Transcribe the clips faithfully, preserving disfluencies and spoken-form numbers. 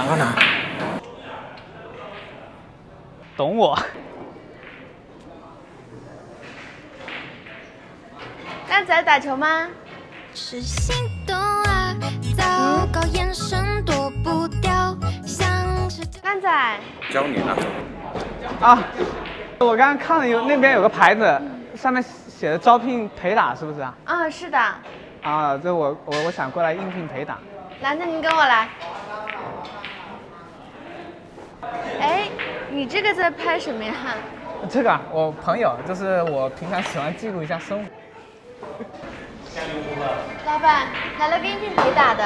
反过拿，懂我。那咱打球吗？是心动啊，糟糕，眼神躲不掉，像是蛋仔教你呢。啊，我刚刚看了有那边有个牌子，上面写的招聘陪打，是不是啊？啊、嗯，是的。啊，这我我我想过来应聘陪打。 来，那您跟我来。哎，你这个在拍什么呀？这个啊，我朋友，就是我平常喜欢记录一下生活。老板，来了个应聘陪打的。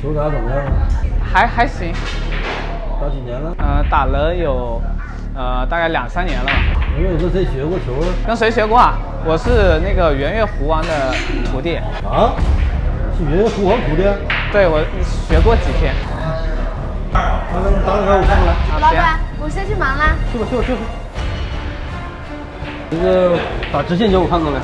球打怎么样啊？还还行。打几年了？呃，打了有，呃，大概两三年了。没有，你跟谁学过球啊？跟谁学过啊？我是那个圆月湖王的徒弟。啊？ 是圆月湖王徒弟，对我学过几天。那那打两下我看看来。老板，我先去忙啦。去吧去吧去吧。那个打直线球我看看来。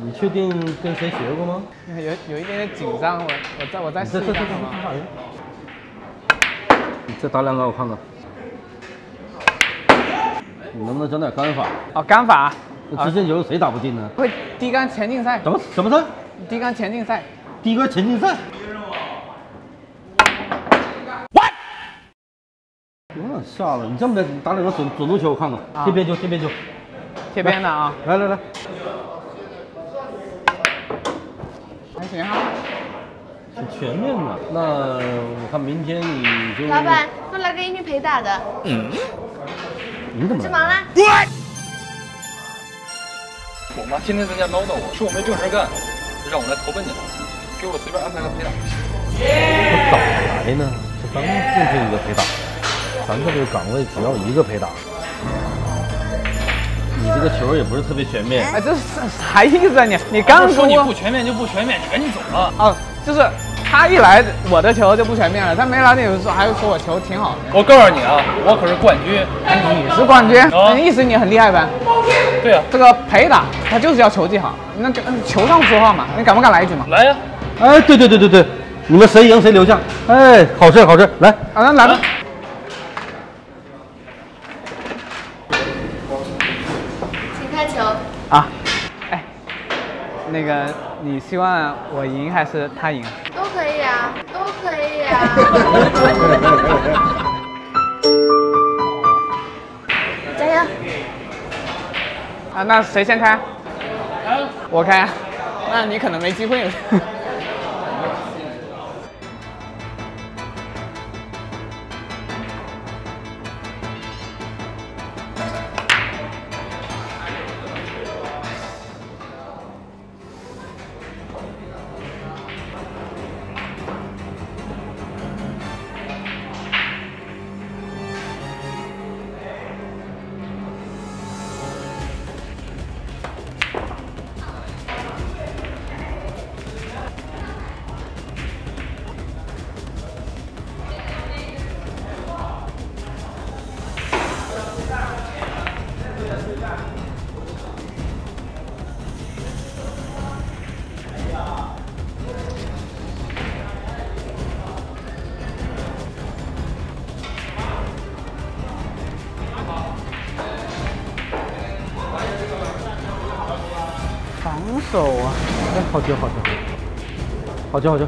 你确定跟谁学过吗？有有一点点紧张，我我再我再试一下好吗？你再打两杆我看看。你能不能整点杆法？哦，杆法。 直线球谁打不进呢？会低杆前进赛。什么什么赛？低杆前进赛。低杆前进赛。What？ 我下了，你这么的打两个准准头球，我看看。啊、贴边球，贴边球，贴边的啊！来来来，还行哈，挺全面的。那我看明天你就……老板，又来个英俊陪打的。嗯。你怎么？去忙啦。What？ 我妈天天在家唠叨我，说我没正事干，就让我来投奔你了，给我随便安排个陪打。我早来呢，这刚进去一个陪打，咱们这个岗位只要一个陪打。你这个球也不是特别全面，哎，这是啥意思啊你？你刚说你不全面就不全面，你赶紧走了啊！就是他一来我的球就不全面了，他没来那个时候还说我球挺好的。我告诉你啊，我可是冠军，你是冠军，那意思你很厉害呗？ 对啊，这个陪打他就是要球技好，那球上说话嘛，你敢不敢来一局嘛？来呀、啊！哎，对对对对对，你们谁赢谁留下。哎，好事好事，来啊，那来吧。请开球啊！哎，那个你希望我赢还是他赢？都可以啊，都可以啊。加油！ 啊，那谁先开？啊、我开、啊。那你可能没机会了。走啊！哎，好球，好球，好球，好球！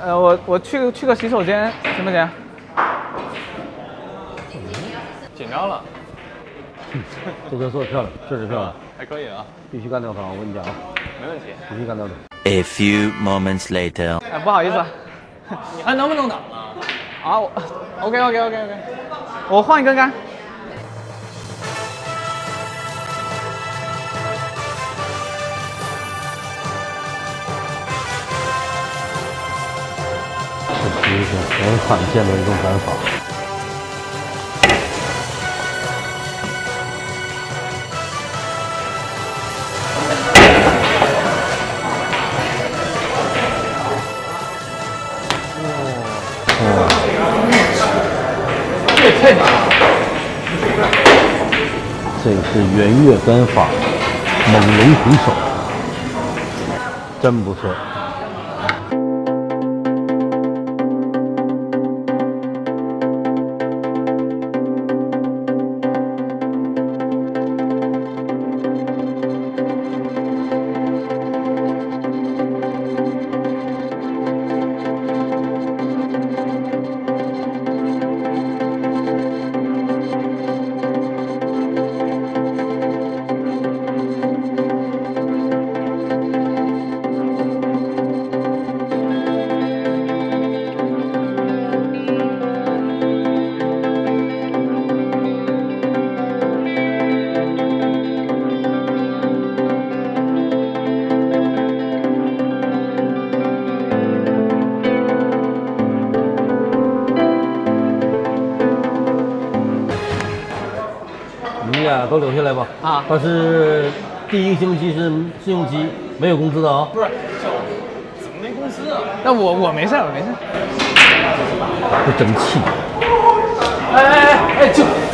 呃，我我去去个洗手间，行不行？紧张了。这球做的漂亮，确实漂亮，还可以啊。必须干掉他，我跟你讲啊。没问题。必须干掉他。A few moments later。哎，不好意思，你还能不能打了？啊，我 OK OK OK OK， 我换一根杆。 全款见的一种杆法。哦，这也太难了。这个是圆月杆法，猛龙回首，真不错。都留下来吧啊！但是第一个试用期是试用期，没有工资的啊、哦。不是，怎么没工资啊？那我我没事，我没事。不争气！哎哎哎！就。